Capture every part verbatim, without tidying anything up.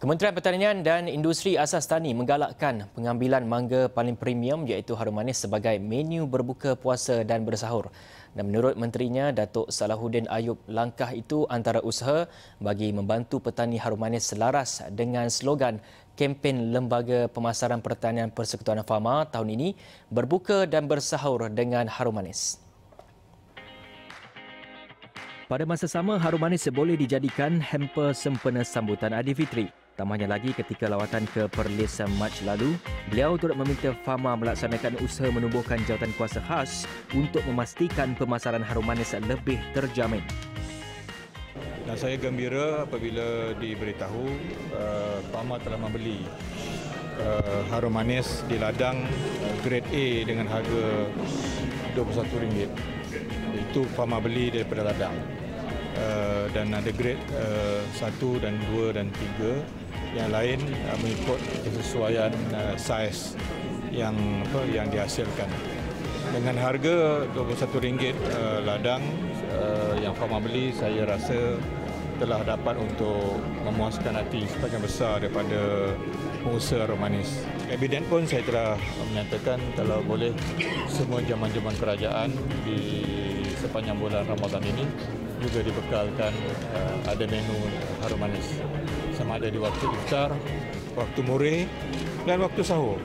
Kementerian Pertanian dan Industri Asas Tani menggalakkan pengambilan mangga paling premium iaitu Harumanis sebagai menu berbuka puasa dan bersahur. Dan menurut menterinya, Datuk Salahuddin Ayub, langkah itu antara usaha bagi membantu petani Harumanis selaras dengan slogan kempen Lembaga Pemasaran Pertanian Persekutuan Fama tahun ini, berbuka dan bersahur dengan Harumanis. Pada masa sama, Harumanis boleh dijadikan hamper sempena sambutan Aidilfitri. Tambahnya lagi, ketika lawatan ke Perlis Mac lalu, beliau turut meminta Fama melaksanakan usaha menubuhkan jawatan kuasa khas untuk memastikan pemasaran Harumanis lebih terjamin. Dan saya gembira apabila diberitahu uh, Fama telah membeli uh, Harumanis di ladang uh, grade A dengan harga dua puluh satu ringgit. Itu Fama beli daripada ladang. Uh, dan ada grade uh, satu dan dua dan tiga, yang lain uh, mengikut kesesuaian uh, saiz yang apa yang dihasilkan. Dengan harga dua puluh satu ringgit uh, ladang uh, yang Fama beli, saya rasa telah dapat untuk memuaskan hati sebahagian besar daripada pengusaha Harumanis. Kabinet pun saya telah menyatakan kalau boleh semua jaman-jaman kerajaan di sepanjang bulan Ramadan ini juga dibekalkan uh, ada menu Harumanis, sama ada di waktu iftar, waktu murid dan waktu sahur.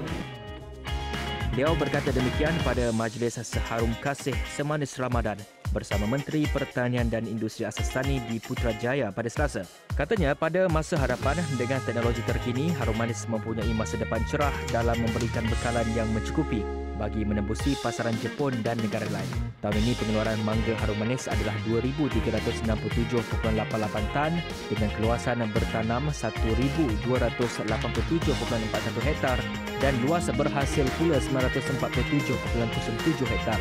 Beliau berkata demikian pada majlis Seharum Kasih Semanis Ramadan bersama Menteri Pertanian dan Industri Asas Tani di Putrajaya pada Selasa. Katanya pada masa hadapan dengan teknologi terkini, Harumanis mempunyai masa depan cerah dalam memberikan bekalan yang mencukupi bagi menembusi pasaran Jepun dan negara lain. Tahun ini pengeluaran mangga Harumanis adalah dua ribu tiga ratus enam puluh tujuh perpuluhan lapan lapan tan dengan keluasan bertanam seribu dua ratus lapan puluh tujuh perpuluhan empat satu hektar dan luas berhasil pula sembilan ratus empat puluh tujuh perpuluhan tujuh hektar.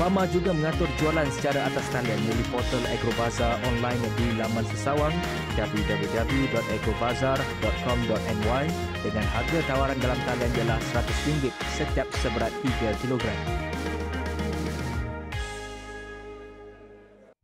Fama juga mengatur jualan secara atas talian melalui portal AgroBazaar online di laman sesawang w w w titik agrobazaar titik com titik my dengan harga tawaran dalam talian ialah seratus ringgit setiap seberat tiga kilogram.